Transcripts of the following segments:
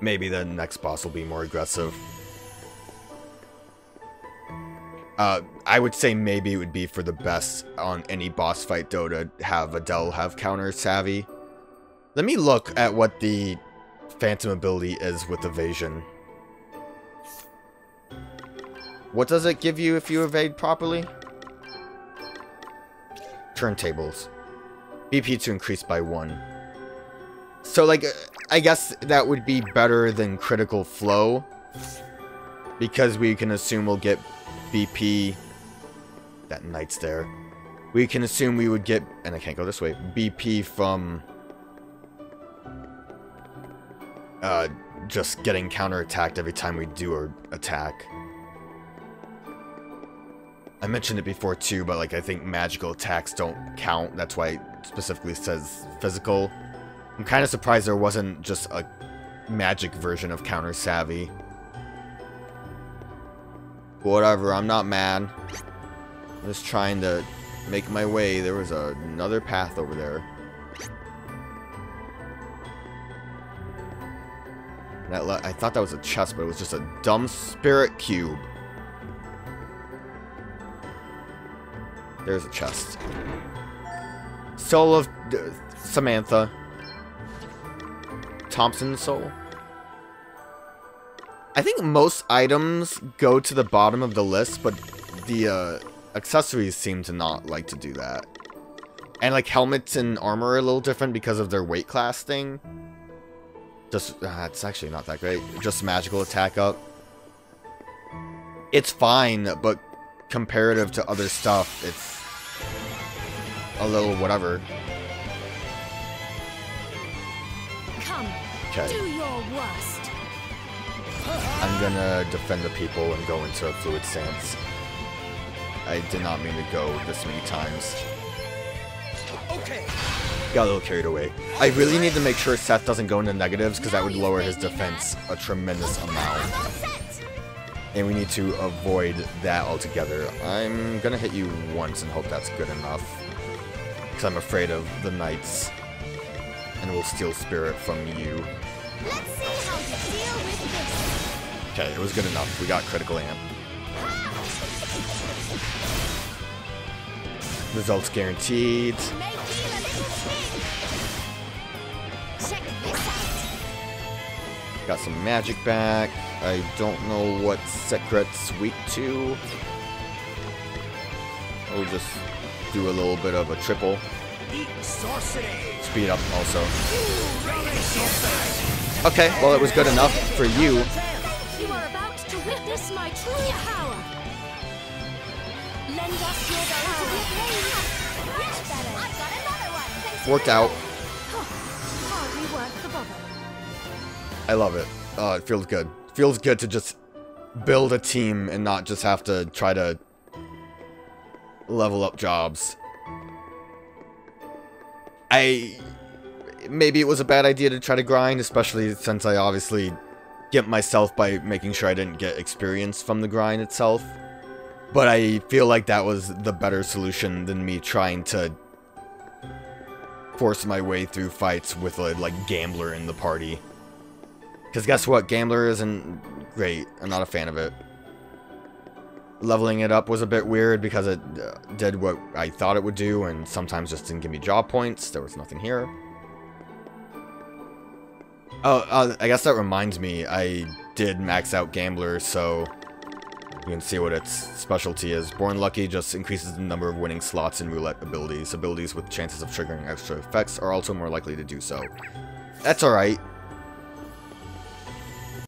Maybe the next boss will be more aggressive. I would say maybe it would be for the best on any boss fight, though, to have Adele have counter savvy. Let me look at what the Phantom ability is with evasion. What does it give you if you evade properly? Turntables. BP to increase by 1. So, like, I guess that would be better than critical flow, because we can assume we'll get BP. That knight's there. We can assume we would get, and I can't go this way, BP from just getting counterattacked every time we do our attack. I mentioned it before too, but like I think magical attacks don't count. That's why it specifically says physical. I'm kind of surprised there wasn't just a magic version of counter savvy. Whatever, I'm not mad. I'm just trying to make my way. There was another path over there. That I thought that was a chest, but it was just a dumb spirit cube. There's a chest. Soul of Samantha. Thompson's soul. I think most items go to the bottom of the list, but the accessories seem to not like to do that. And like helmets and armor are a little different because of their weight class thing. Just it's actually not that great. Just magical attack up. It's fine, but comparative to other stuff, it's a little whatever. Come, do your worst. I'm gonna defend the people and go into a fluid stance. I did not mean to go this many times. Okay. Got a little carried away. I really need to make sure Seth doesn't go into negatives, because that would lower his defense a tremendous amount. And we need to avoid that altogether. I'm gonna hit you once and hope that's good enough, because I'm afraid of the knights. And we'll steal spirit from you. Let's see how you deal with this. Okay, it was good enough. We got critical amp. Results guaranteed. Check this out. Got some magic back. I don't know what secret's weak to. We'll just do a little bit of a triple. Speed up also. Okay, well it was good enough for you. You are about to witness my true power. Lend us your power. Much better. I've got another one. Worked out. Hardly worth the bother. I love it. Oh, it feels good. Feels good to just build a team and not just have to try to level up jobs. Maybe it was a bad idea to try to grind, especially since I obviously get myself by making sure I didn't get experience from the grind itself. But I feel like that was the better solution than me trying to force my way through fights with a gambler in the party. Because guess what? Gambler isn't great. I'm not a fan of it. Leveling it up was a bit weird because it did what I thought it would do and sometimes just didn't give me job points. There was nothing here. Oh, I guess that reminds me, I did max out Gambler, so you can see what its specialty is. Born Lucky just increases the number of winning slots in roulette abilities. Abilities with chances of triggering extra effects are also more likely to do so. That's alright.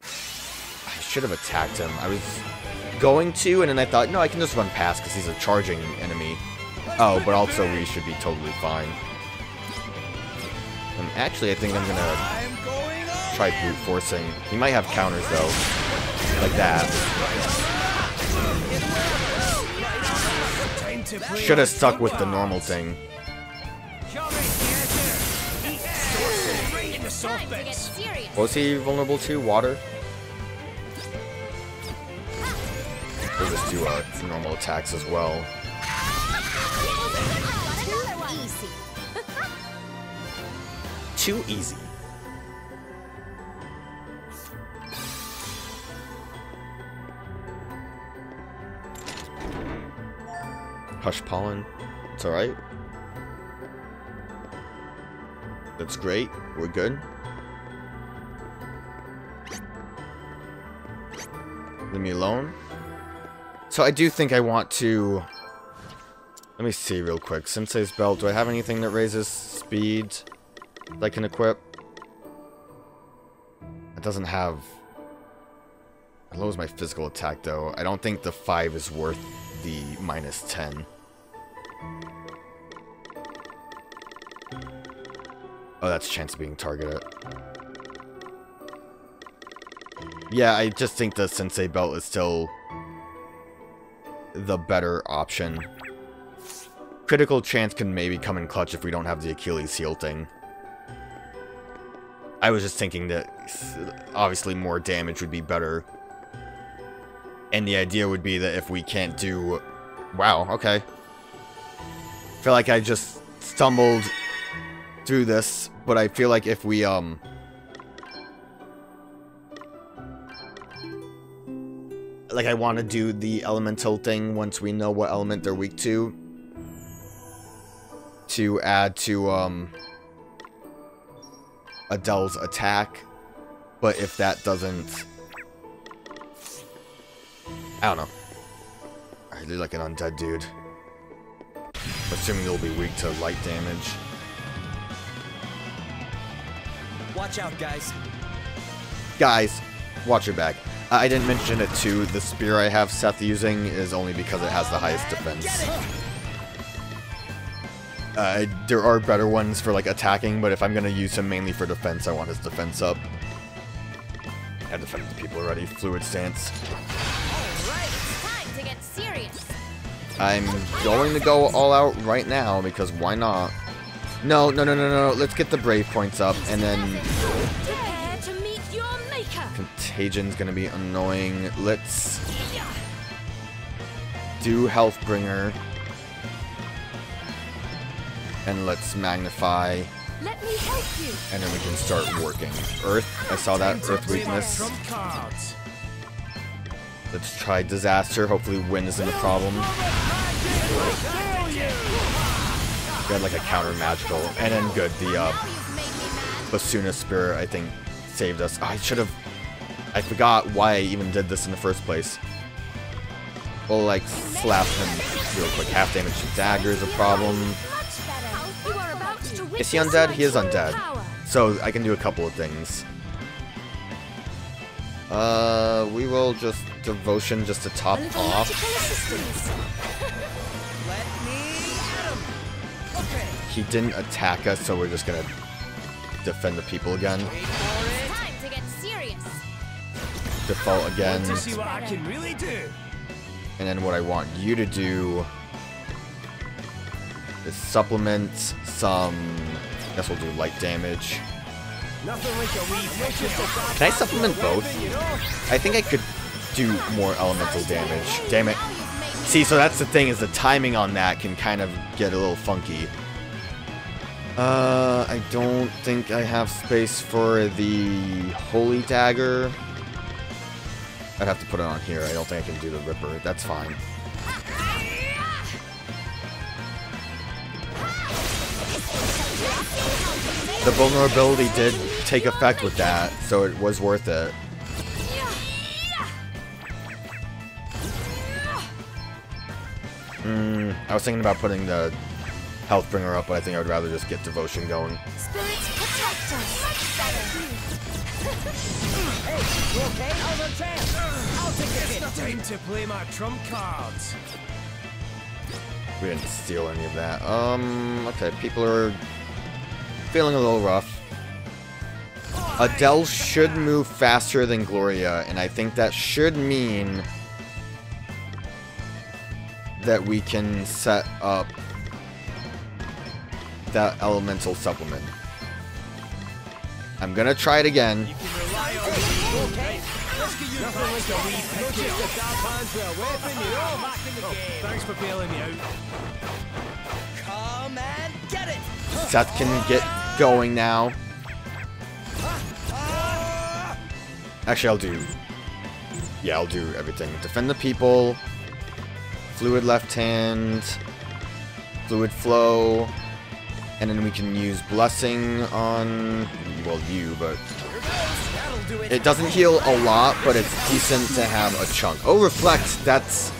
I should have attacked him. I was going to, and then I thought, no, I can just run past because he's a charging enemy. Oh, but also we should be totally fine. Actually, I think I'm gonna try brute forcing. He might have counters though, like that. Should have stuck with the normal thing. What was he vulnerable to? Water? We'll just do our normal attacks as well. Too easy. Hush pollen. It's alright. That's great. We're good. Leave me alone. So I do think I want to... Let me see real quick. Sensei's belt. Do I have anything that raises speed that I can equip? It doesn't have... It lowers my physical attack, though. I don't think the 5 is worth the minus 10. Oh, that's chance of being targeted. Yeah, I just think the Sensei Belt is still the better option. Critical chance can maybe come in clutch if we don't have the Achilles heel thing. I was just thinking that obviously more damage would be better. And the idea would be that if we can't do... Wow, okay. I feel like I just stumbled through this, but I feel like if we, like, I want to do the elemental thing once we know what element they're weak to. To add to, Adele's attack. But if that doesn't... I don't know. I look like an undead dude. Assuming they'll be weak to light damage. Watch out, guys. Guys, watch your back. I didn't mention it too. The spear I have Seth using is only because it has the highest defense. There are better ones for like attacking, but if I'm gonna use him mainly for defense, I want his defense up. I defended the people already. Fluid stance. I'm going to go all out right now, because why not? No. Let's get the brave points up, and then... Contagion's gonna be annoying. Let's... do Healthbringer. And let's Magnify. And then we can start working. Earth. I saw that. Earth weakness. Let's try Disaster. Hopefully wind isn't a problem. Got like a counter magical. And then good. The Basuna Spirit, I think, saved us. Oh, I should have... I forgot why I even did this in the first place. We'll like slap him real quick. Half damage to dagger is a problem. Is he undead? He is undead. So I can do a couple of things. We will just devotion just to top off. He didn't attack us, so we're just gonna defend the people again. Default again. And then what I want you to do is supplement some. I guess we'll do light damage. Can I supplement both? I think I could do more elemental damage. Damn it. See, so that's the thing, is the timing on that can kind of get a little funky. I don't think I have space for the Holy Dagger. I'd have to put it on here. I don't think I can do the Ripper. That's fine. The vulnerability did take effect with that, so it was worth it. I was thinking about putting the Healthbringer up, but I think I would rather just get Devotion going. We didn't steal any of that. Okay, people are... feeling a little rough. Adele should move faster than Gloria, and I think that should mean that we can set up that elemental supplement. I'm gonna try it again. Thanks for bailing me out. Come and get it. Seth can get going now. Actually, I'll do everything. Defend the people. fluid left hand, fluid flow, and then we can use blessing on, well, you, but it doesn't heal a lot, but it's decent to have a chunk. Oh, reflect, that's,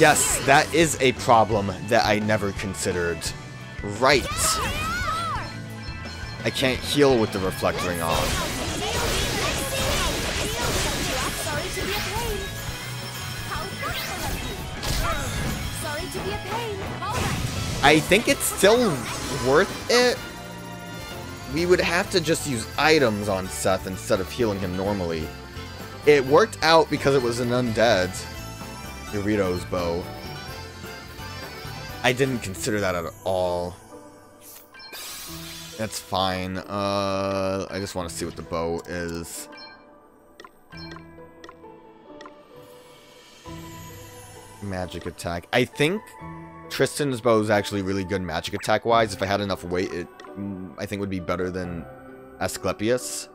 yes, that is a problem that I never considered. Right. I can't heal with the reflect ring on. I think it's still worth it. We would have to just use items on Seth instead of healing him normally. It worked out because it was an undead. Dorito's bow. I didn't consider that at all. That's fine. I just want to see what the bow is. Magic attack. I think Tristan's bow is actually really good magic attack wise. If I had enough weight, it I think would be better than Asclepius.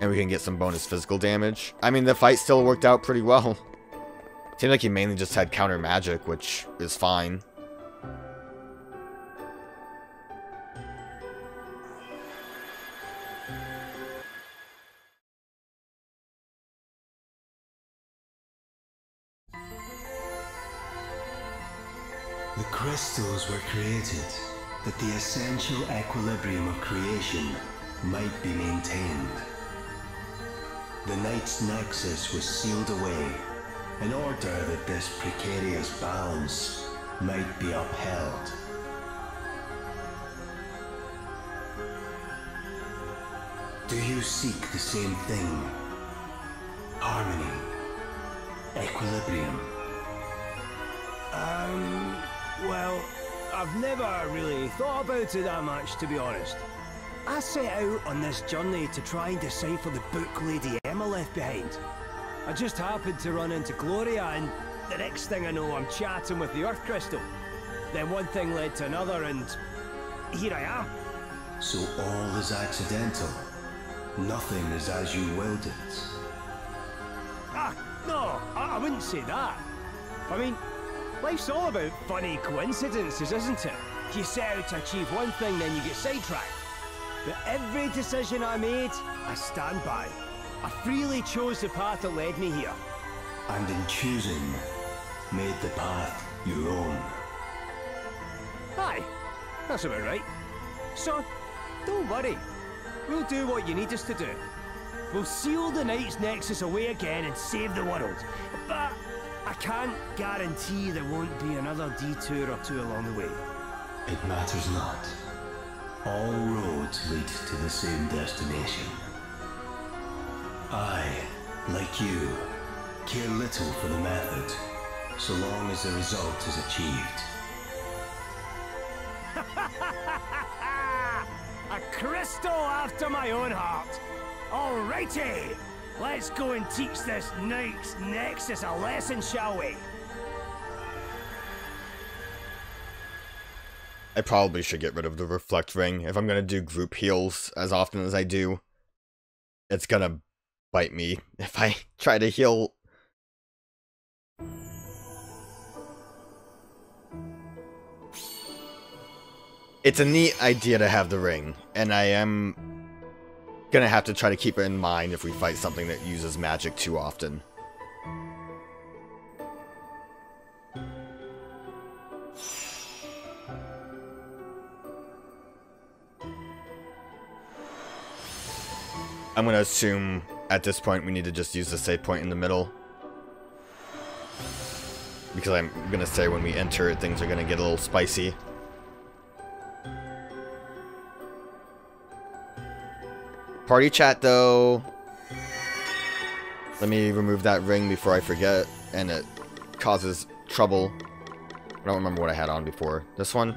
And we can get some bonus physical damage. I mean, the fight still worked out pretty well. Seemed like he mainly just had counter magic, which is fine. The crystals were created that the essential equilibrium of creation might be maintained. The Knight's Nexus was sealed away in order that this precarious balance might be upheld. Do you seek the same thing? Harmony? Equilibrium? Well, I've never really thought about it that much, to be honest. I set out on this journey to try and decipher the book Lady Emma left behind. I just happened to run into Gloria, and the next thing I know, I'm chatting with the Earth Crystal. Then one thing led to another, and here I am. So all is accidental. Nothing is as you willed it. Ah, no, I wouldn't say that. I mean, life's all about funny coincidences, isn't it? You set out to achieve one thing, then you get sidetracked. But every decision I made, I stand by. I freely chose the path that led me here. And in choosing, made the path your own. Aye, that's about right. So, don't worry. We'll do what you need us to do. We'll seal the Knight's Nexus away again and save the world. But I can't guarantee there won't be another detour or two along the way. It matters not. All roads lead to the same destination. I, like you, care little for the method, so long as the result is achieved. A crystal after my own heart! Alrighty! Let's go and teach this Knight's Nexus a lesson, shall we? I probably should get rid of the reflect ring. If I'm gonna do group heals as often as I do, it's gonna bite me if I try to heal. It's a neat idea to have the ring, and I am gonna have to try to keep it in mind if we fight something that uses magic too often. I'm gonna assume at this point we need to just use the save point in the middle, because I'm gonna say when we enter, things are gonna get a little spicy. Party chat though. Let me remove that ring before I forget, and it causes trouble. I don't remember what I had on before. This one?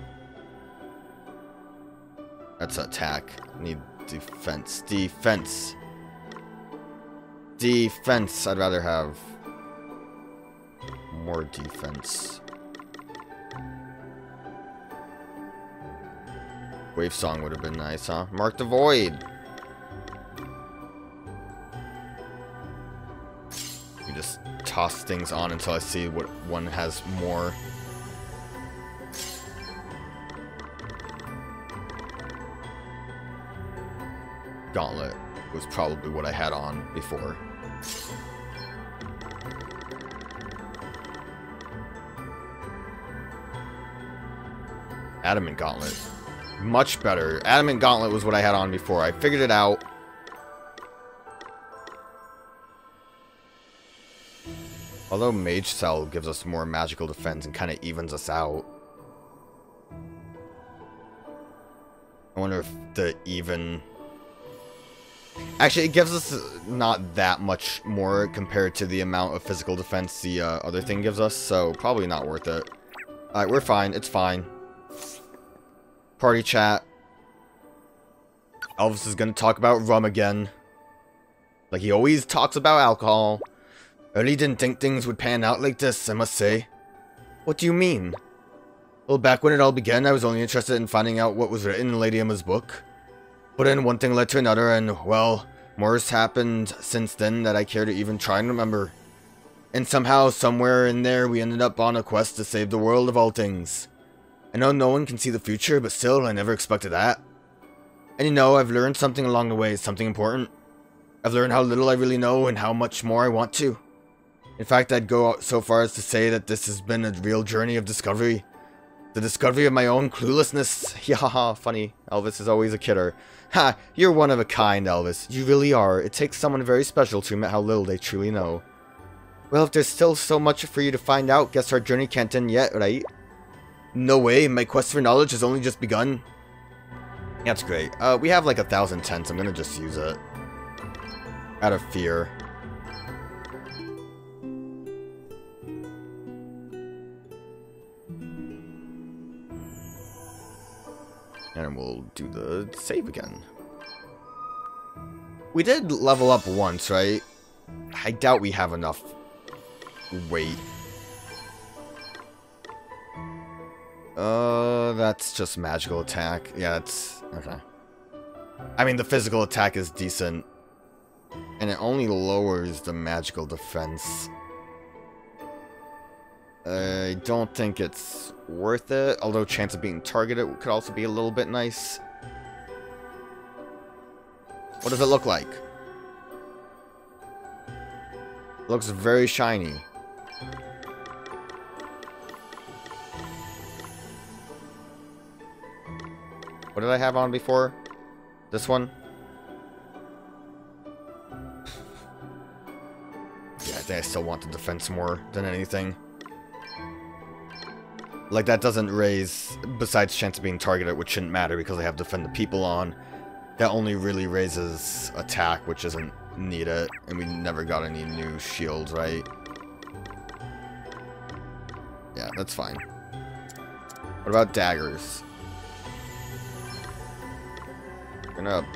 That's attack. Need defense. Defense. Defense. I'd rather have more defense. Wave song would have been nice, huh? Mark the void. Just toss things on until I see what one has more. Gauntlet was probably what I had on before. Adamant Gauntlet. Much better. Adamant Gauntlet was what I had on before. I figured it out. Although Mage Cell gives us more magical defense and kind of evens us out. I wonder if the even... Actually, it gives us not that much more compared to the amount of physical defense the other thing gives us, so probably not worth it. Alright, we're fine. It's fine. Party chat. Elvis is going to talk about rum again. Like he always talks about alcohol. I really didn't think things would pan out like this, I must say. What do you mean? Well, back when it all began, I was only interested in finding out what was written in Lady Emma's book. But then one thing led to another, and, well, more has happened since then that I care to even try and remember. And somehow, somewhere in there, we ended up on a quest to save the world of all things. I know no one can see the future, but still, I never expected that. And you know, I've learned something along the way, something important. I've learned how little I really know and how much more I want to. In fact, I'd go so far as to say that this has been a real journey of discovery. The discovery of my own cluelessness. Yeah, funny. Elvis is always a kidder. Ha, you're one of a kind, Elvis. You really are. It takes someone very special to admit how little they truly know. Well, if there's still so much for you to find out, guess our journey can't end yet, right? No way, my quest for knowledge has only just begun. That's great. We have like 1,000 tents. I'm gonna just use it. Out of fear. And we'll do the save again. We did level up once, right? I doubt we have enough weight. That's just magical attack. Yeah, that's... okay. I mean, the physical attack is decent. And it only lowers the magical defense. I don't think it's worth it, although chance of being targeted could also be a little bit nice. What does it look like? Looks very shiny. What did I have on before? This one? Yeah, I think I still want the defense more than anything. Like, that doesn't raise, besides chance of being targeted, which shouldn't matter because I have Defend the People on. That only really raises attack, which isn't needed. And we never got any new shields, right? Yeah, that's fine. What about daggers? I'm gonna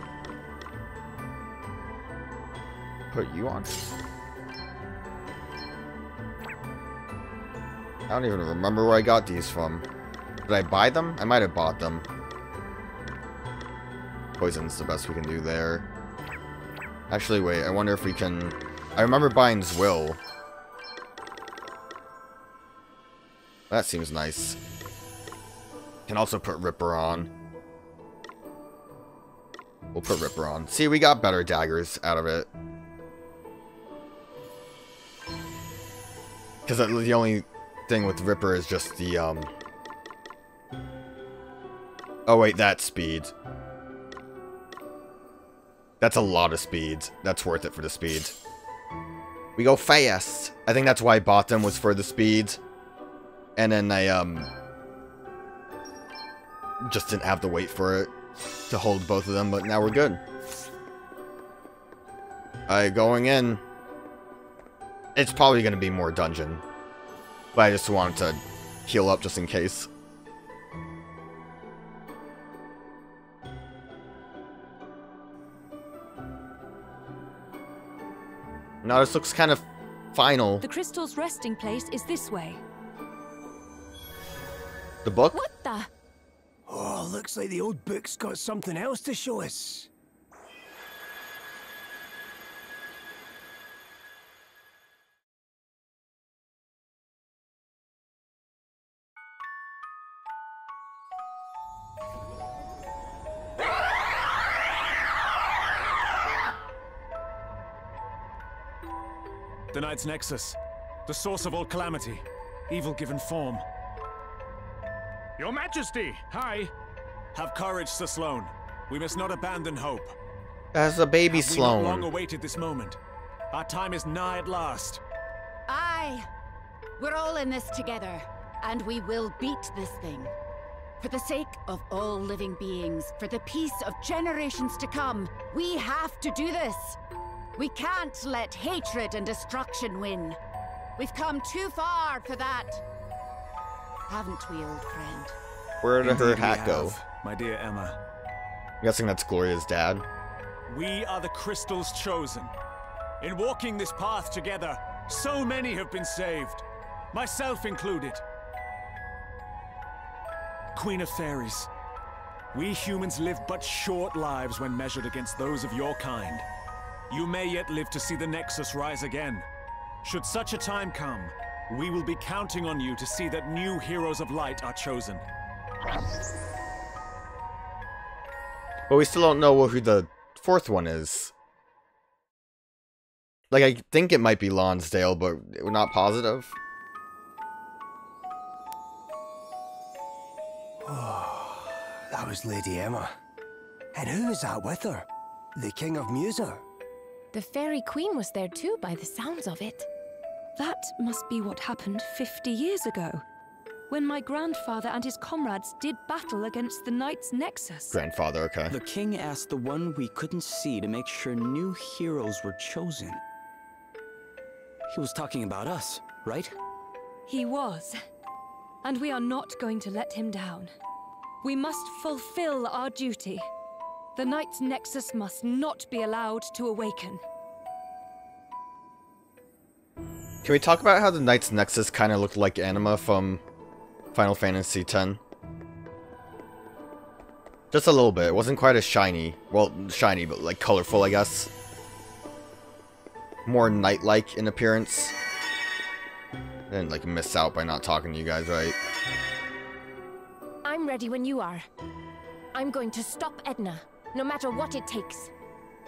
put you on. I don't even remember where I got these from. Did I buy them? I might have bought them. Poison's the best we can do there. Actually, wait. I wonder if we can... I remember buying Zwill. That seems nice. Can also put Ripper on. We'll put Ripper on. See, we got better daggers out of it. Because the only... thing with Ripper is just the oh wait, that's speed. That's a lot of speed. That's worth it for the speed. We go fast. I think that's why I bought them, was for the speed. And then I just didn't have to wait for it to hold both of them, but now we're good. Alright, going in. It's probably gonna be more dungeon. But I just wanted to heal up just in case. Now this looks kind of final. The crystal's resting place is this way. The book? What the? Oh, looks like the old book's got something else to show us. The Knight's Nexus, the source of all calamity, evil given form. Your Majesty, hi. Have courage, Sir Sloane. We must not abandon hope. As a baby Sloane. We long awaited this moment. Our time is nigh at last. Aye. We're all in this together, and we will beat this thing. For the sake of all living beings, for the peace of generations to come, we have to do this. We can't let hatred and destruction win. We've come too far for that. Haven't we, old friend? Where did her hat go? My dear Emma. I'm guessing that's Gloria's dad. We are the crystals chosen. In walking this path together, so many have been saved. Myself included. Queen of Fairies, we humans live but short lives when measured against those of your kind. You may yet live to see the Nexus rise again. Should such a time come, we will be counting on you to see that new heroes of light are chosen. But we still don't know who the fourth one is. Like, I think it might be Lonsdale, but we're not positive. Oh, that was Lady Emma. And who was that with her? The King of Musa? The Fairy Queen was there too, by the sounds of it. That must be what happened 50 years ago, when my grandfather and his comrades did battle against the Knight's Nexus. Grandfather, okay. The King asked the one we couldn't see to make sure new heroes were chosen. He was talking about us, right? He was. And we are not going to let him down. We must fulfill our duty. The Knight's Nexus must not be allowed to awaken. Can we talk about how the Knight's Nexus kind of looked like Anima from Final Fantasy X? Just a little bit. It wasn't quite as shiny. Well, shiny, but like colorful, I guess. More knight-like in appearance. I didn't like miss out by not talking to you guys, right? I'm ready when you are. I'm going to stop Edna. No matter what it takes.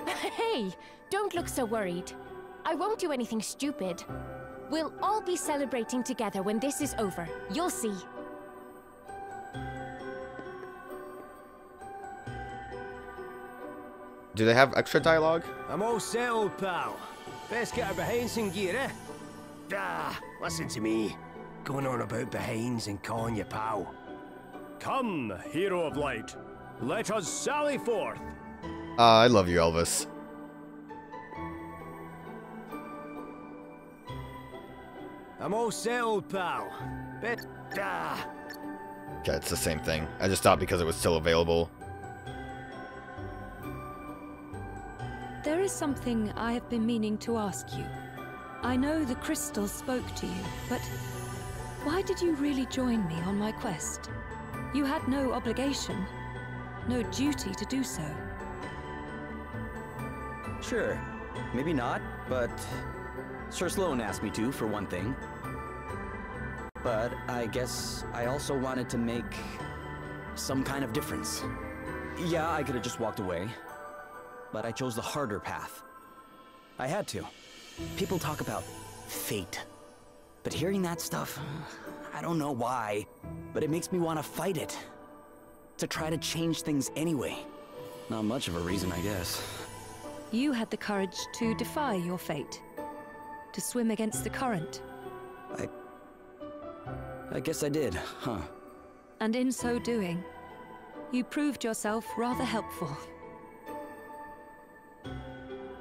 Hey, don't look so worried. I won't do anything stupid. We'll all be celebrating together when this is over. You'll see. Do they have extra dialogue? I'm all set, old pal. Best get her behinds in gear, eh? Ah, listen to me. Going on about behinds and calling you pal. Come, hero of light. Let us sally forth. I love you, Elvis. I'm all set, old pal. Bet. Ah. Okay, it's the same thing. I just stopped because it was still available. There is something I have been meaning to ask you. I know the crystal spoke to you, but why did you really join me on my quest? You had no obligation, no duty to do so. Sure, maybe not, but Sir Sloane asked me to, for one thing. But I guess I also wanted to make some kind of difference. Yeah, I could have just walked away, but I chose the harder path. I had to. People talk about fate, but hearing that stuff, I don't know why, but it makes me want to fight it. To try to change things anyway. Not much of a reason, I guess. You had the courage to defy your fate. To swim against the current. I guess I did, huh? And in so doing, you proved yourself rather helpful.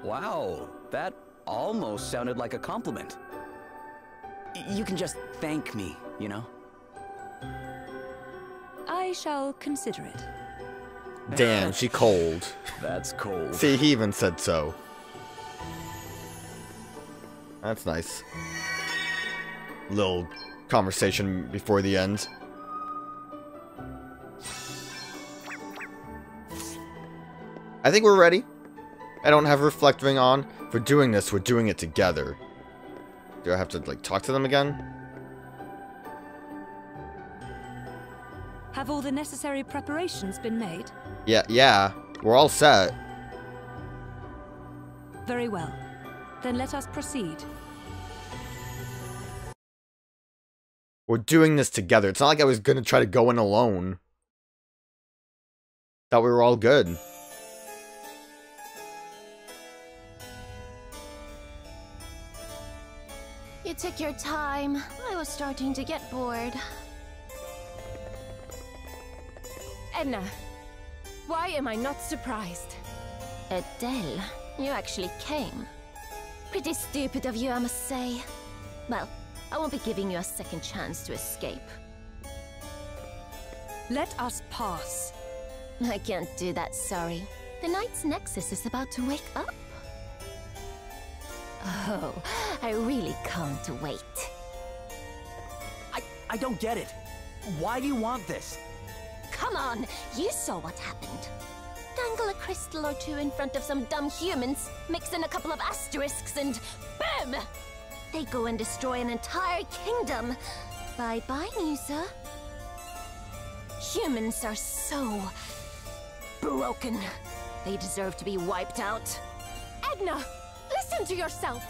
Wow, that almost sounded like a compliment. You can just thank me, you know? I shall consider it. Damn, she cold. That's cold. See, he even said so. That's nice. Little conversation before the end. I think we're ready. I don't have reflect ring on. For doing this, we're doing it together. Do I have to, like, talk to them again? Have all the necessary preparations been made? Yeah. We're all set. Very well. Then let us proceed. We're doing this together. It's not like I was gonna try to go in alone. Thought we were all good. You took your time. I was starting to get bored. Edna, why am I not surprised? Adele, you actually came. Pretty stupid of you, I must say. Well, I won't be giving you a second chance to escape. Let us pass. I can't do that, sorry. The Knight's Nexus is about to wake up. Oh, I really can't wait. I don't get it. Why do you want this? Come on, you saw what happened. Dangle a crystal or two in front of some dumb humans, mix in a couple of asterisks, and BOOM! They go and destroy an entire kingdom. Bye-bye, Musa. Humans are so broken. They deserve to be wiped out. Edna! Listen to yourself!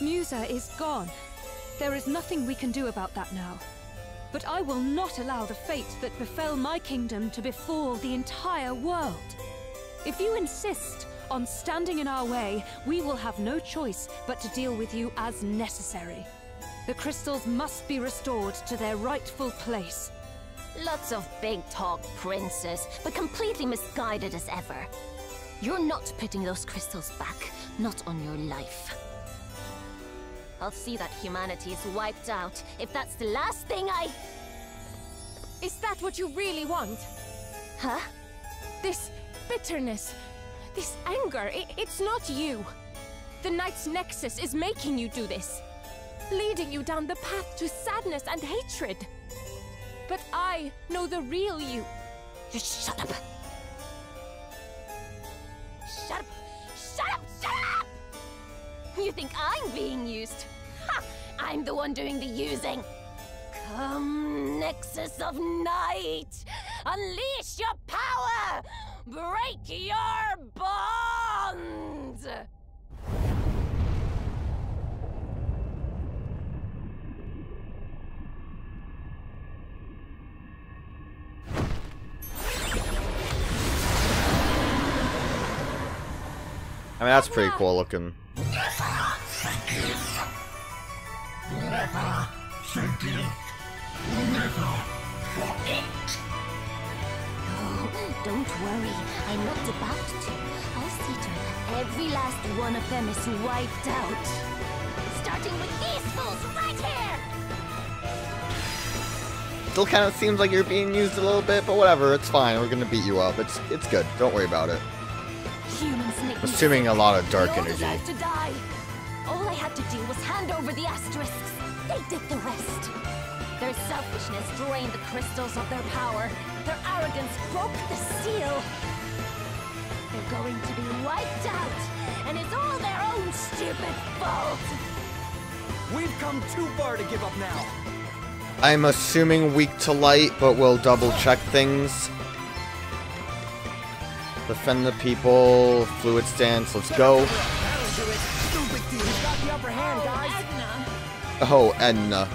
Musa is gone. There is nothing we can do about that now. But I will not allow the fate that befell my kingdom to befall the entire world. If you insist on standing in our way, we will have no choice but to deal with you as necessary. The crystals must be restored to their rightful place. Lots of big talk, princess, but completely misguided as ever. You're not putting those crystals back, not on your life. I'll see that humanity is wiped out, if that's the last thing I... Is that what you really want? Huh? This bitterness, this anger, it's not you. The Knight's Nexus is making you do this, leading you down the path to sadness and hatred. But I know the real you. Just shut up. Shut up! Shut up! Shut up! You think I'm being used? Ha! I'm the one doing the using. Come, Nexus of Night! Unleash your power! Break your bonds! I mean, that's pretty cool looking. Oh, don't worry, I'm not about to. I'll see to it that every last one of them is wiped out. Starting with these fools right here! Still kind of seems like you're being used a little bit, but whatever, it's fine. We're gonna beat you up. It's good. Don't worry about it. Assuming a lot of dark energy. To die. All I had to do was hand over the asterisks. They did the rest. Their selfishness drained the crystals of their power. Their arrogance broke the seal. They're going to be wiped out, and it's all their own stupid fault. We've come too far to give up now. I'm assuming weak to light, but we'll double check things. Defend the people, fluid stance, let's go. Oh, Edna.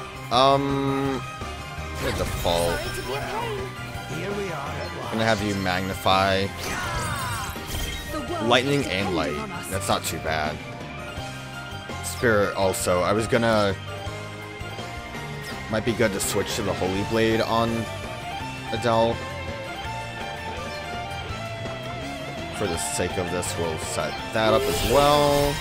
Default. I'm gonna have you magnify. Lightning and light. That's not too bad. Spirit also. I was gonna... Might be good to switch to the Holy Blade on Adele. For the sake of this, we'll set that up as well.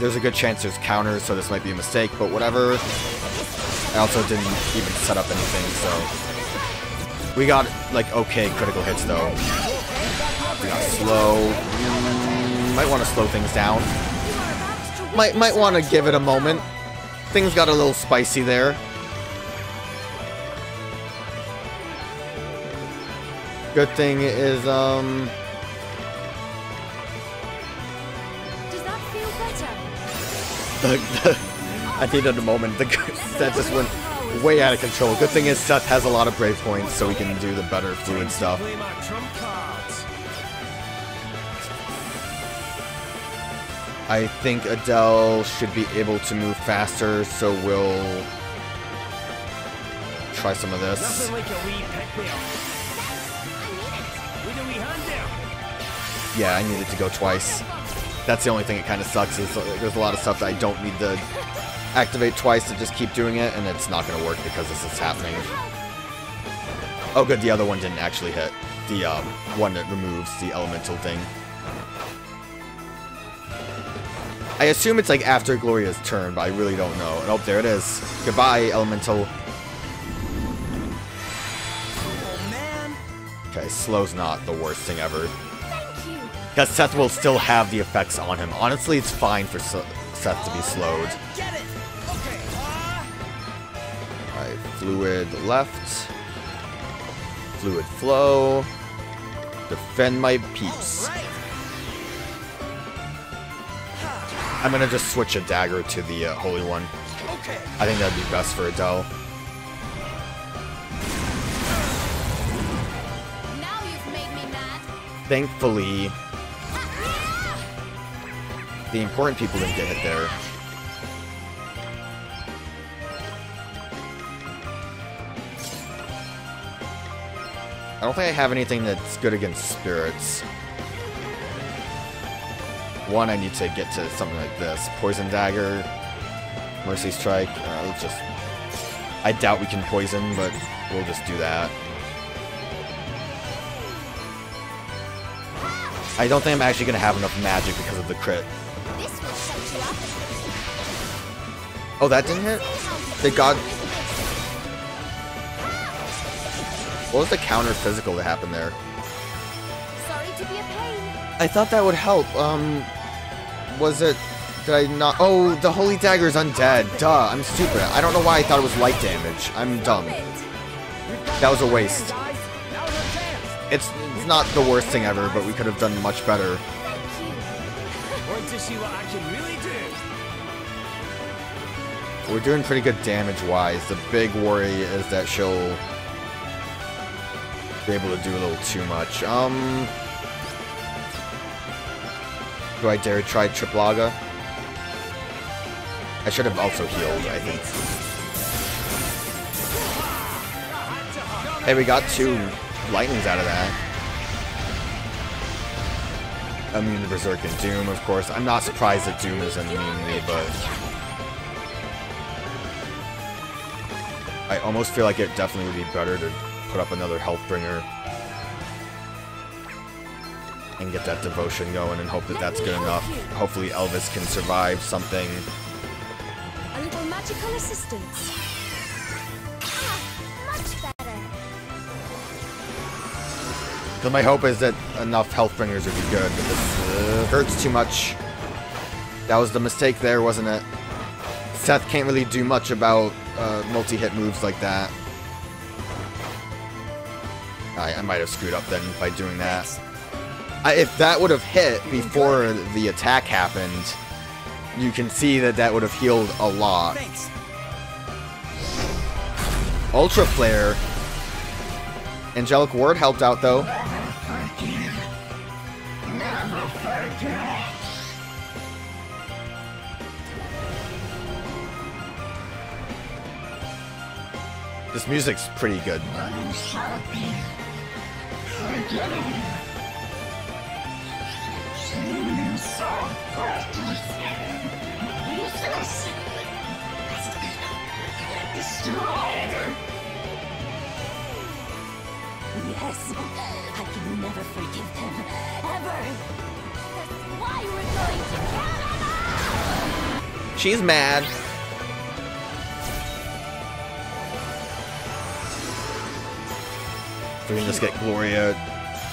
There's a good chance there's counters, so this might be a mistake, but whatever. I also didn't even set up anything, so... We got, like, okay critical hits, though. We got slow. Might want to slow things down. Might want to give it a moment. Things got a little spicy there. Good thing is, Does that feel At the end of the moment, that just went way out of control. Good thing is Seth has a lot of brave points, so he can do the better fluid stuff. I think Adele should be able to move faster, so we'll try some of this. Yeah, I needed to go twice. That's the only thing that kind of sucks, is there's a lot of stuff that I don't need to activate twice to just keep doing it, and it's not going to work because this is happening. Oh good, the other one didn't actually hit. The one that removes the elemental thing. I assume it's like after Gloria's turn, but I really don't know. And oh, there it is. Goodbye, elemental. Okay, slow's not the worst thing ever. Because Seth will still have the effects on him. Honestly, it's fine for Seth to be slowed. Alright, fluid left. Fluid flow. Defend my peeps. I'm going to just switch a dagger to the Holy One. I think that would be best for Adele. Now you've made me mad. Thankfully, the important people didn't get hit there. I don't think I have anything that's good against spirits. One, I need to get to something like this. Poison Dagger, Mercy Strike, let's just... I doubt we can poison, but we'll just do that. I don't think I'm actually going to have enough magic because of the crit. Oh, that didn't hit? They got... What was the counter physical that happened there? Sorry to be a pain. I thought that would help, Was it... Did I not... Oh, the Holy Dagger is undead. Duh, I'm stupid. I don't know why I thought it was light damage. I'm dumb. That was a waste. It's not the worst thing ever, but we could have done much better. We're doing pretty good damage-wise. The big worry is that she'll be able to do a little too much. Do I dare try Triplaga? I should have also healed, I think. Hey, we got 2 lightnings out of that. Immune to Berserk and Doom, of course. I'm not surprised that Doom is immune, but... I almost feel like it definitely would be better to put up another Healthbringer and get that devotion going and hope that that's good enough. Hopefully Elvis can survive something. A little magical assistance. Much better. So my hope is that enough Healthbringers would be good, but this hurts too much. That was the mistake there, wasn't it? Seth can't really do much about multi-hit moves like that. I might have screwed up then by doing that. If that would have hit before the attack happened, you can see that that would have healed a lot. Ultra Flare. Angelic Ward helped out, though. This music's pretty good. Yes, I can never forgive them, ever. That's why we're going to Canada. She's mad. We can just get Gloria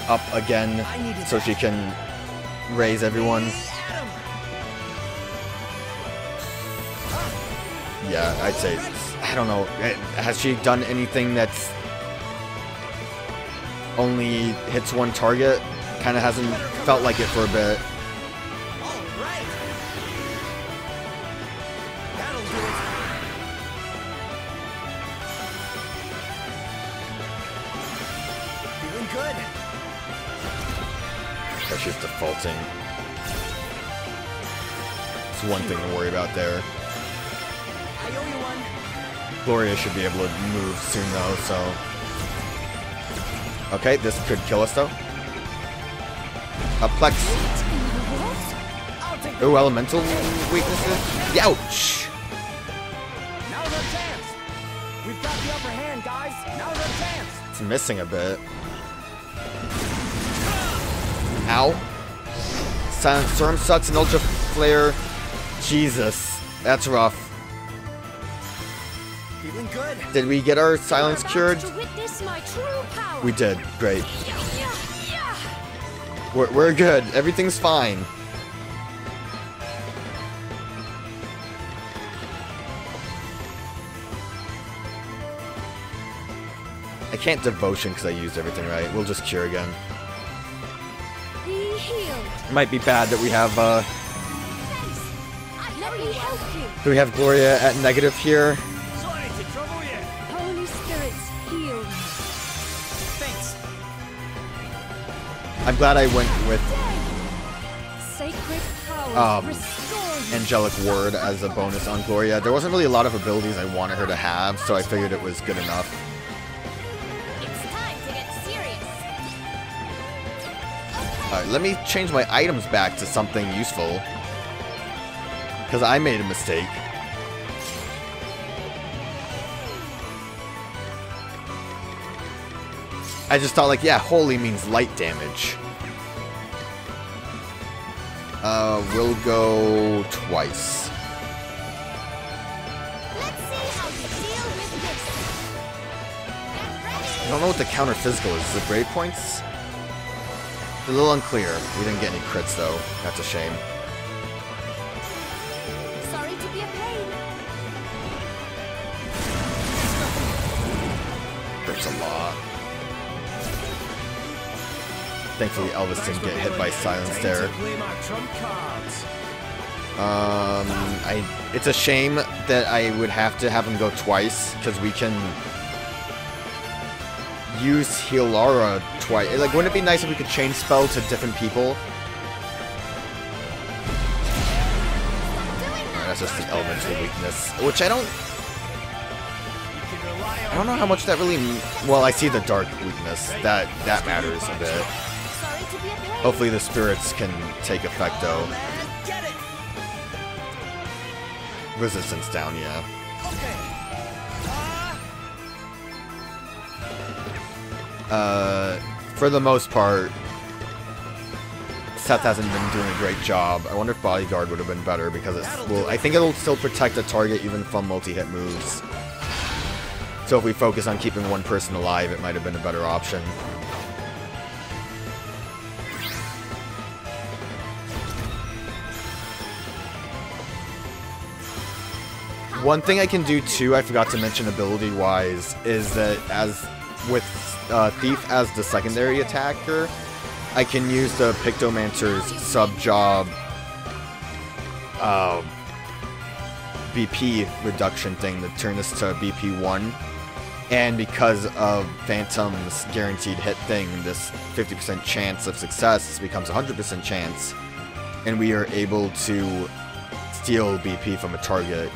up again so she can raise everyone. Yeah, I'd say, I don't know, has she done anything that's only hits one target? Kind of hasn't felt like it for a bit. That'll do it. Doing good. That's just defaulting. It's one thing to worry about there. I owe you one. Gloria should be able to move soon though, so. Okay, this could kill us though. A Plex. Ooh, elemental weaknesses. Ouch! Now's our chance. We've got the upper hand, guys. Now's our chance. It's missing a bit. Ow. Silent Storm sucks, an Ultra Flare. Jesus, that's rough. Feeling good. Did we get our silence cured? We did. Great. We're good. Everything's fine. I can't devotion because I used everything right. We'll just cure again. It might be bad that we have, do we have Gloria at negative here? Sorry to trouble you. Holy Spirit's healed. Thanks. I'm glad I went with Sacred Power Angelic Word as a bonus on Gloria. There wasn't really a lot of abilities I wanted her to have, so I figured it was good enough. Alright, let me change my items back to something useful. Because I made a mistake. I just thought like, yeah, holy means light damage. We'll go twice. Let's see how you deal with this. I don't know what the counter physical is. Is it brave points? A little unclear. We didn't get any crits though. That's a shame. Sorry to be a pain. Hurts a lot. Thankfully Elvis didn't get hit by silence there. It's a shame that I would have to have him go twice because we can use Healara twice. Like, wouldn't it be nice if we could change spell to different people? Right, that's just the elemental weakness, which I don't know how much that really. Well, I see the dark weakness. That matters a bit. Hopefully, the spirits can take effect though. Resistance down, yeah. For the most part, Seth hasn't been doing a great job. I wonder if Bodyguard would have been better because it's, well, I think it'll still protect the target even from multi-hit moves. So if we focus on keeping one person alive, it might have been a better option. One thing I can do too, I forgot to mention ability-wise, is that as with Thief as the secondary attacker, I can use the Pictomancer's sub-job BP reduction thing to turn this to BP 1, and because of Phantom's guaranteed hit thing, this 50% chance of success becomes 100% chance, and we are able to steal BP from a target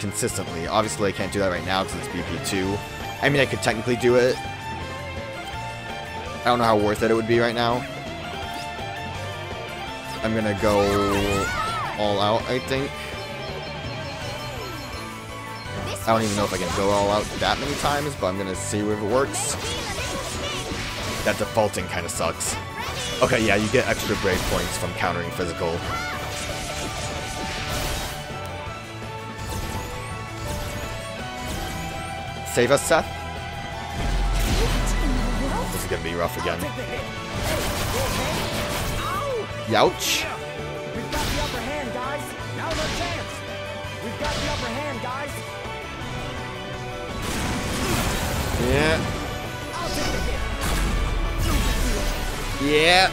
consistently. Obviously I can't do that right now because it's BP 2. I mean, I could technically do it. I don't know how worth it would be right now. I'm gonna go all out, I think. I don't even know if I can go all out that many times, but I'm gonna see if it works. That defaulting kind of sucks. Okay, yeah, you get extra brave points from countering physical. Save us, Seth. This is gonna be rough again. Youch. We've got the upper hand, guys. Now's our chance. We've got the upper hand, guys. Yeah. Yeah.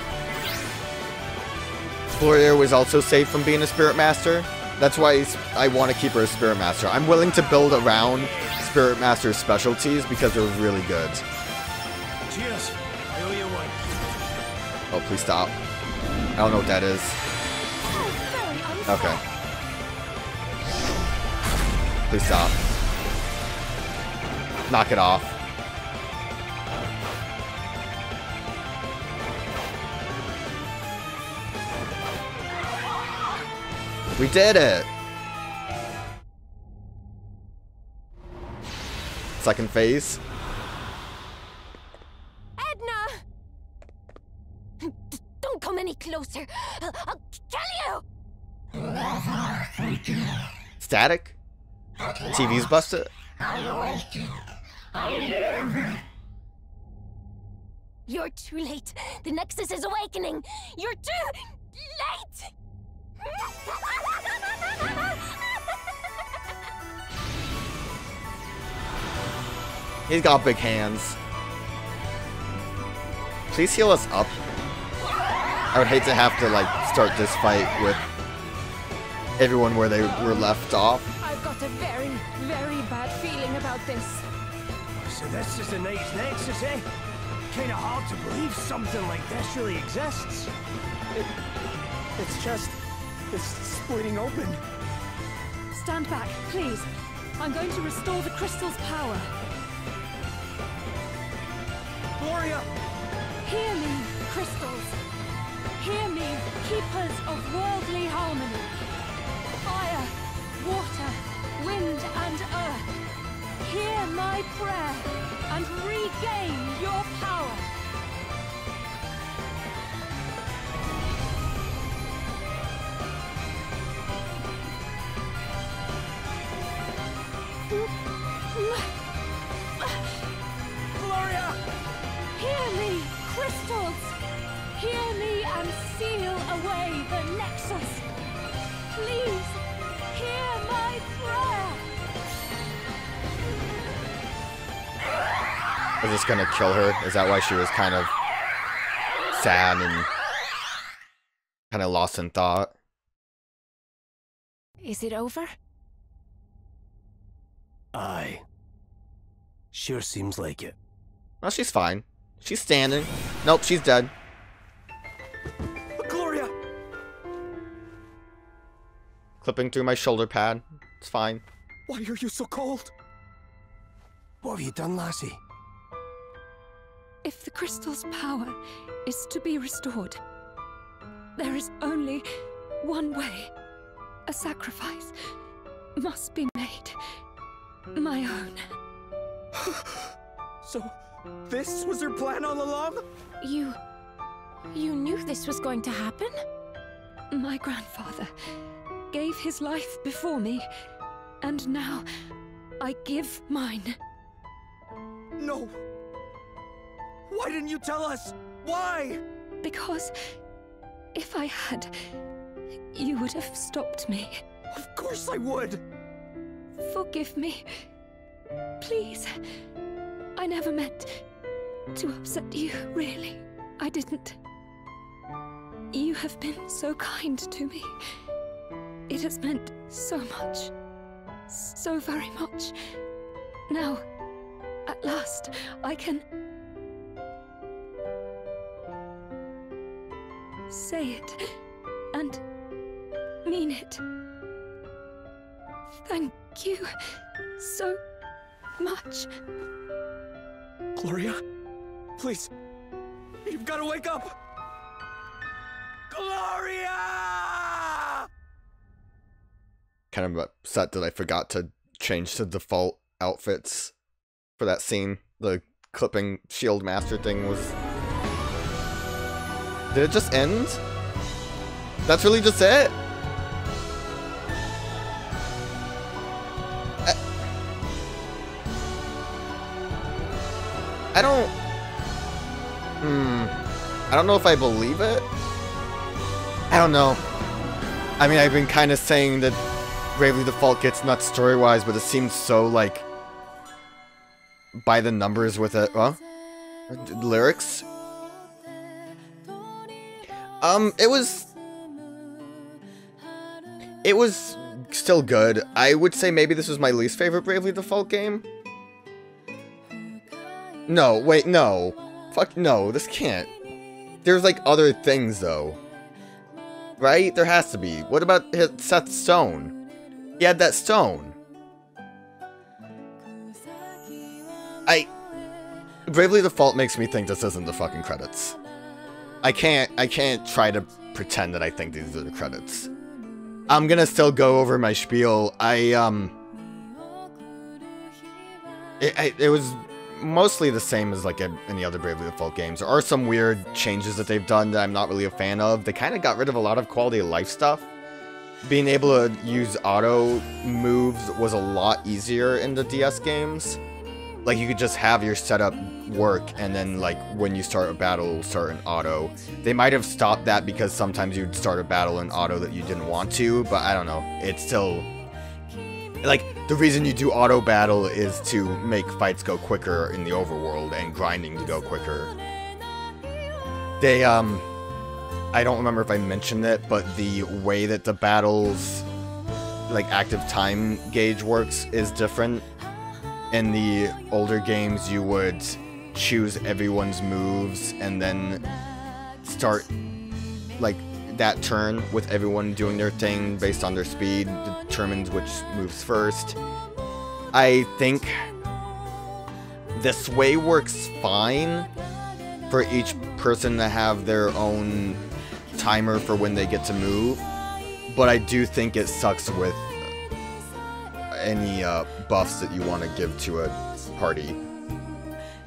Gloria was also saved from being a Spirit Master. That's why I want to keep her as Spirit Master. I'm willing to build around Spirit Master's specialties because they're really good. Cheers. I owe you one. Oh, please stop. I don't know what that is. Okay. Please stop. Knock it off. We did it! Second phase. Edna! Don't come any closer. I'll kill you! Static? TV's busted? You're too late. The Nexus is awakening. You're too late! He's got big hands. Please heal us up. I would hate to have to like start this fight with everyone where they were left off. I've got a very bad feeling about this. So that's just a Knight's Nexus, eh? Kinda hard to believe something like this really exists. It's just... it's splitting open. Stand back, please. I'm going to restore the crystal's power. Gloria! Hear me, crystals. Hear me, keepers of worldly harmony. Fire, water, wind and earth. Hear my prayer and regain your power. Gloria! Hear me, crystals! Hear me and seal away the Nexus! Please, hear my prayer! Is this gonna kill her? Is that why she was kind of sad and kind of lost in thought? Is it over? Aye. Sure seems like it. Well, she's fine. She's standing. Nope, she's dead. Gloria! Clipping through my shoulder pad. It's fine. Why are you so cold? What have you done, lassie? If the crystal's power is to be restored, there is only one way. A sacrifice must be made. My own. So, this was her plan all along? You knew this was going to happen? My grandfather gave his life before me, and now I give mine. No. Why didn't you tell us? Why? Because if I had, you would have stopped me. Of course I would. Forgive me. Please. I never meant to upset you, really. I didn't. You have been so kind to me. It has meant so much. So very much. Now, at last, I can... say it. And... mean it. Thank you so much. Gloria, please, you've got to wake up. Gloria! Kind of upset that I forgot to change to default outfits for that scene. The clipping shield master thing was... did it just end? That's really just it? I don't... I don't know if I believe it. I don't know. I mean, I've been kind of saying that Bravely Default gets nuts story-wise, but it seems so, like... by the numbers with it. Huh? Lyrics? It was... still good. I would say maybe this was my least favorite Bravely Default game. No, wait, no. Fuck, no, this can't. There's, like, other things, though. Right? There has to be. What about Seth's stone? He had that stone. Bravely Default makes me think this isn't the fucking credits. I can't try to pretend that I think these are the credits. I'm gonna still go over my spiel. It was mostly the same as, like, any other Bravely Default games. There are some weird changes that they've done that I'm not really a fan of. They kind of got rid of a lot of quality of life stuff. Being able to use auto moves was a lot easier in the DS games. Like, you could just have your setup work, and then, like, when you start a battle, it'll start an auto. They might have stopped that because sometimes you'd start a battle in auto that you didn't want to, but I don't know. It's still... like, the reason you do auto battle is to make fights go quicker in the overworld and grinding to go quicker. They, I don't remember if I mentioned it, but the way that the battles, like, active time gauge works is different. In the older games, you would choose everyone's moves and then start, like, that turn with everyone doing their thing based on their speed, determines which moves first. I think this way works fine for each person to have their own timer for when they get to move, but I do think it sucks with any buffs that you want to give to a party,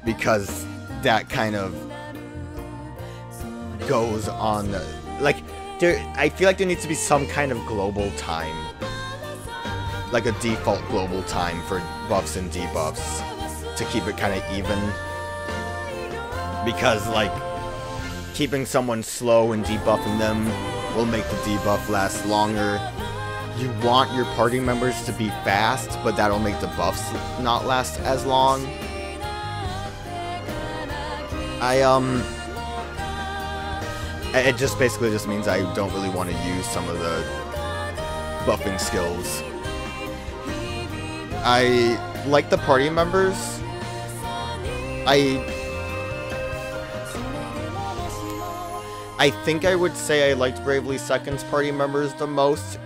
because that kind of goes on the, like, there, I feel like there needs to be some kind of global time, like a default global time for buffs and debuffs to keep it kind of even, because, like, keeping someone slow and debuffing them will make the debuff last longer. You want your party members to be fast, but that'll make the buffs not last as long. It just basically just means I don't really want to use some of the buffing skills. I like the party members. I think I would say I liked Bravely Second's party members the most.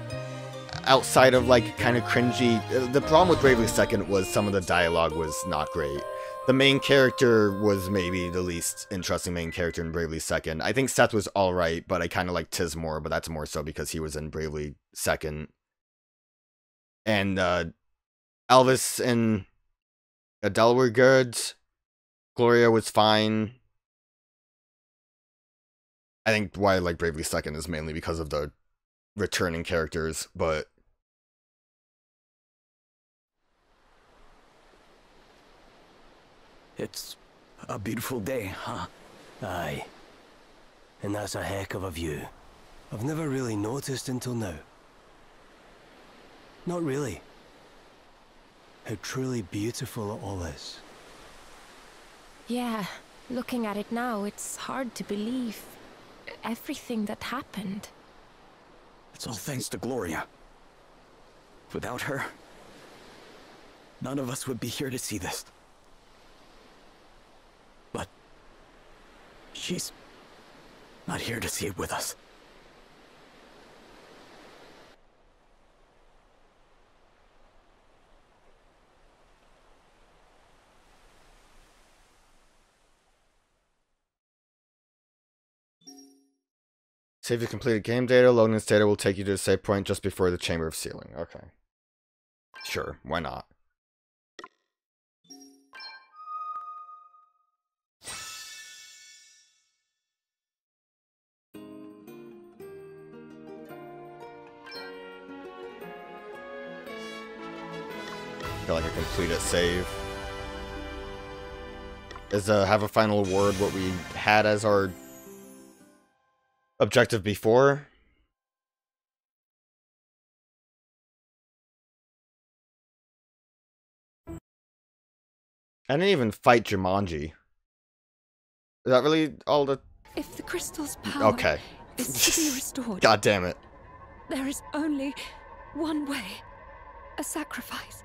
Outside of, like, kind of cringy... The problem with Bravely Second was some of the dialogue was not great. The main character was maybe the least interesting main character in Bravely Second. I think Seth was alright, but I kind of liked Tiz more, but that's more so because he was in Bravely Second. And Elvis and Adele were good. Gloria was fine. I think why I like Bravely Second is mainly because of the returning characters, but... It's a beautiful day, huh? Aye. And that's a heck of a view. I've never really noticed until now. Not really. How truly beautiful it all is. Yeah, looking at it now, it's hard to believe everything that happened. It's all thanks to Gloria. Without her, none of us would be here to see this. But she's not here to see it with us. Save your completed game data. Loading this data will take you to the save point just before the Chamber of Sealing. Okay. Sure, why not? I feel like a completed save. Is have a final word what we had as our objective before? I didn't even fight Jumanji. Is that really all the... If the crystal's power is to be restored... God damn it. There is only one way. A sacrifice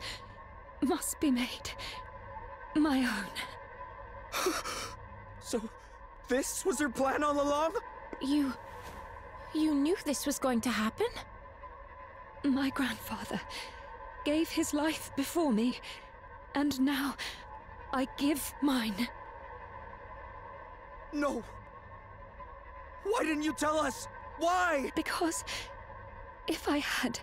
must be made. My own. So, this was her plan all along? You knew this was going to happen? My grandfather gave his life before me, and now I give mine. No! Why didn't you tell us? Why? Because if I had,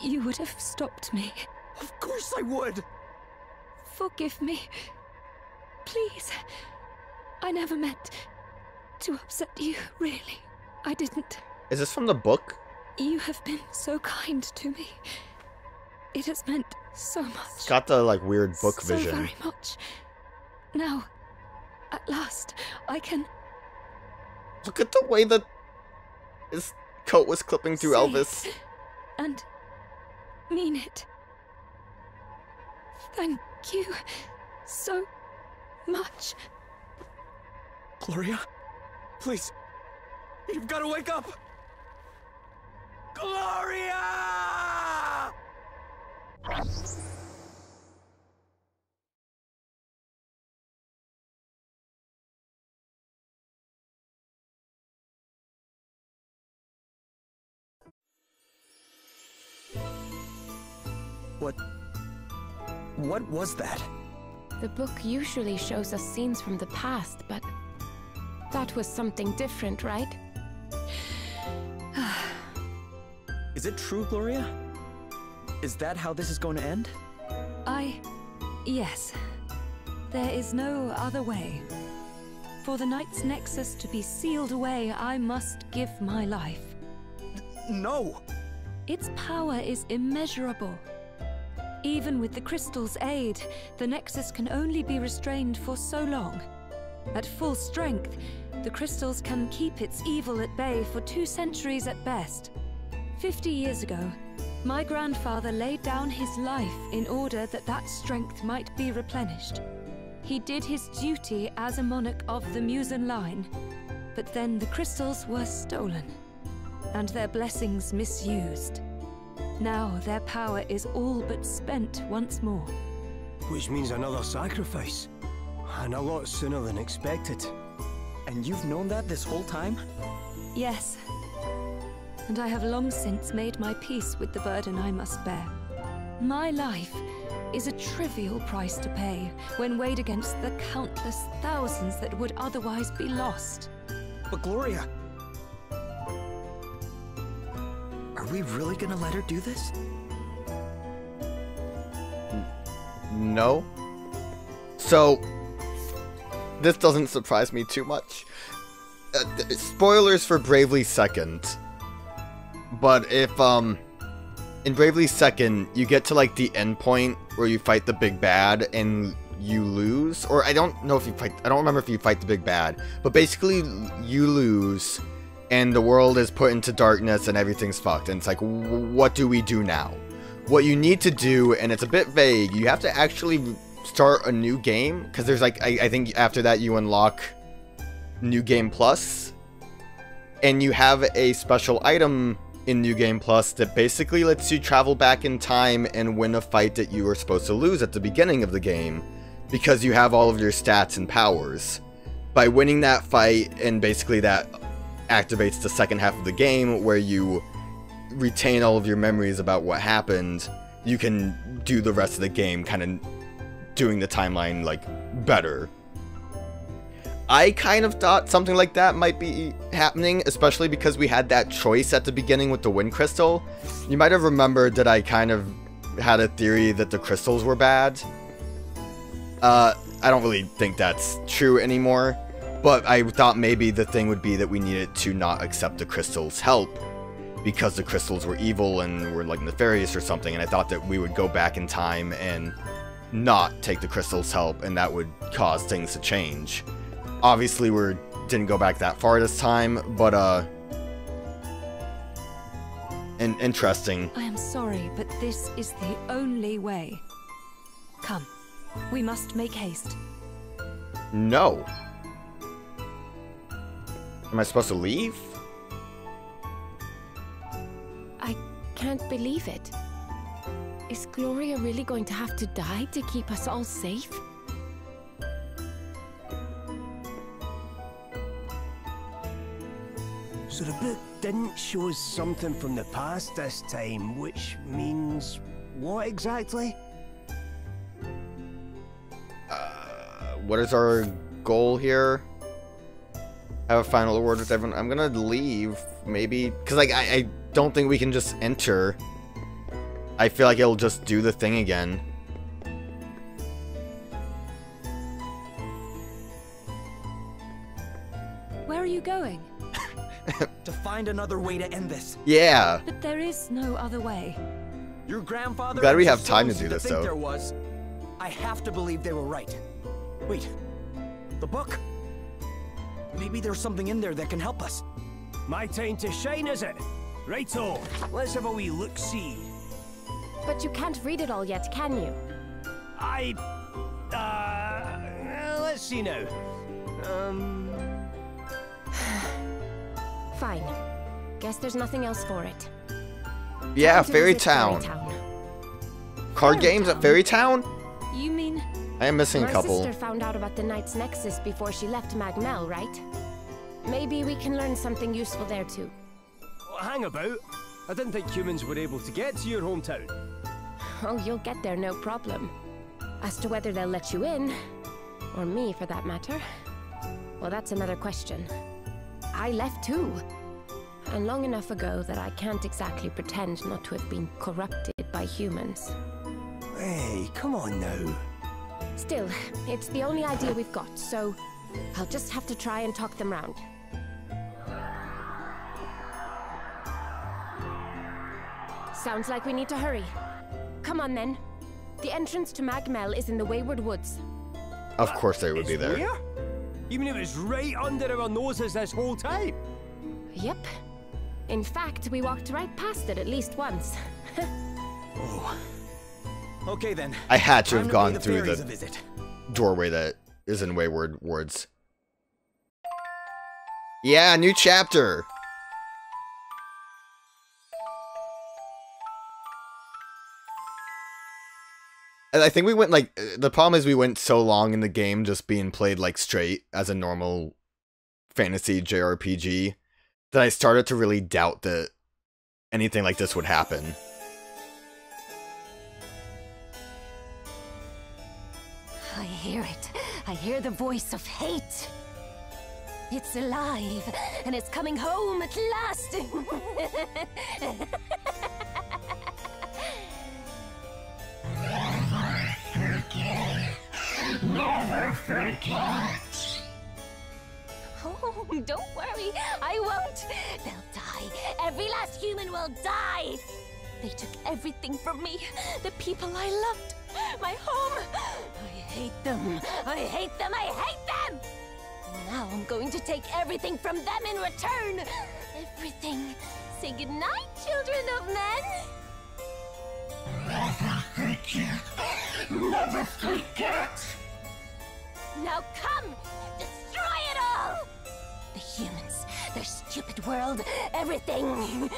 you would have stopped me. Of course I would! Forgive me. Please. I never meant to upset you, really. I didn't. Is this from the book? You have been so kind to me. It has meant so much. It's got the, like, weird book vision. So very much. Now, at last, I can... Look at the way that his coat was clipping through Elvis. And mean it. Thank you so much. Gloria, please. You've got to wake up. Gloria! What was that? The book usually shows us scenes from the past, but that was something different, right? Is it true, Gloria? Is that how this is going to end? Yes. There is no other way. For the Knight's Nexus to be sealed away, I must give my life. No! Its power is immeasurable. Even with the crystal's aid, the Nexus can only be restrained for so long. At full strength, the crystals can keep its evil at bay for 2 centuries at best. 50 years ago, my grandfather laid down his life in order that that strength might be replenished. He did his duty as a monarch of the Musen line, but then the crystals were stolen, and their blessings misused. Now their power is all but spent once more. Which means another sacrifice, and a lot sooner than expected. And you've known that this whole time? Yes. And I have long since made my peace with the burden I must bear. My life is a trivial price to pay when weighed against the countless thousands that would otherwise be lost. But Gloria, are we really gonna let her do this? No. So, this doesn't surprise me too much. Spoilers for Bravely Second. But if, in Bravely Second, you get to, like, the end point where you fight the big bad and you lose, or I don't know if you fight, I don't remember if you fight the big bad, but basically you lose and the world is put into darkness and everything's fucked, and it's like, what do we do now? What you need to do, and it's a bit vague, you have to actually start a new game, because there's, like, I think after that you unlock New Game Plus, and you have a special item in New Game Plus that basically lets you travel back in time and win a fight that you were supposed to lose at the beginning of the game because you have all of your stats and powers. By winning that fight, and basically that activates the second half of the game where you retain all of your memories about what happened, you can do the rest of the game kind of doing the timeline, like, better. I kind of thought something like that might be happening, especially because we had that choice at the beginning with the wind crystal. You might have remembered that I kind of had a theory that the crystals were bad. I don't really think that's true anymore, but I thought maybe the thing would be that we needed to not accept the crystals' help because the crystals were evil and were, like, nefarious or something, and I thought that we would go back in time and not take the crystals' help, and that would cause things to change. Obviously, we didn't go back that far this time, but, interesting. I am sorry, but this is the only way. Come, we must make haste. No. Am I supposed to leave? I can't believe it. Is Gloria really going to have to die to keep us all safe? So the book didn't show us something from the past this time, which means what exactly? What is our goal here? Have a final word with everyone. I'm gonna leave, maybe, because like I don't think we can just enter. I feel like it'll just do the thing again. Where are you going? To find another way to end this. Yeah. But there is no other way. Your grandfather. I'm glad we have time to do this, though. There was. I have to believe they were right. Wait, the book? Maybe there's something in there that can help us. My time to shine, is it? Righto, let's have a wee look-see. But you can't read it all yet, can you? Let's see now. Fine. Guess there's nothing else for it. Yeah, Fairy Town. Card games at Fairy Town? You mean... I am missing a couple. My sister found out about the Knight's Nexus before she left Magmel, right? Maybe we can learn something useful there too. Hang about. I didn't think humans were able to get to your hometown. Oh, you'll get there, no problem. As to whether they'll let you in, or me for that matter, well, that's another question. I left too, and long enough ago that I can't exactly pretend not to have been corrupted by humans. Hey, come on now. Still, it's the only idea we've got, so I'll just have to try and talk them round. Sounds like we need to hurry. Come on, then. The entrance to Magmel is in the Wayward Woods. Of course they would be there. Where? You mean it was right under our noses this whole time? Yep. In fact, we walked right past it at least once. Oh. Okay, then. I had to have gone through the doorway that is in Wayward Woods. Yeah, new chapter. And I think we went like, the problem is we went so long in the game just being played like straight as a normal fantasy JRPG that I started to really doubt that anything like this would happen. I hear it. I hear the voice of hate. It's alive, and it's coming home at last. Never forgive. Never forget. Oh, don't worry. I won't. They'll die. Every last human will die. They took everything from me. The people I loved. My home. I hate them. I hate them. I hate them. Now I'm going to take everything from them in return. Everything. Say goodnight, children of men. Never forget. Never forget. Now come. Destroy it all. The humans. Their stupid world. Everything.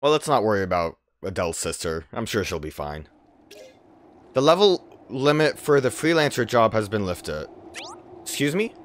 Well, let's not worry about Adele's sister. I'm sure she'll be fine. The level limit for the freelancer job has been lifted. Excuse me?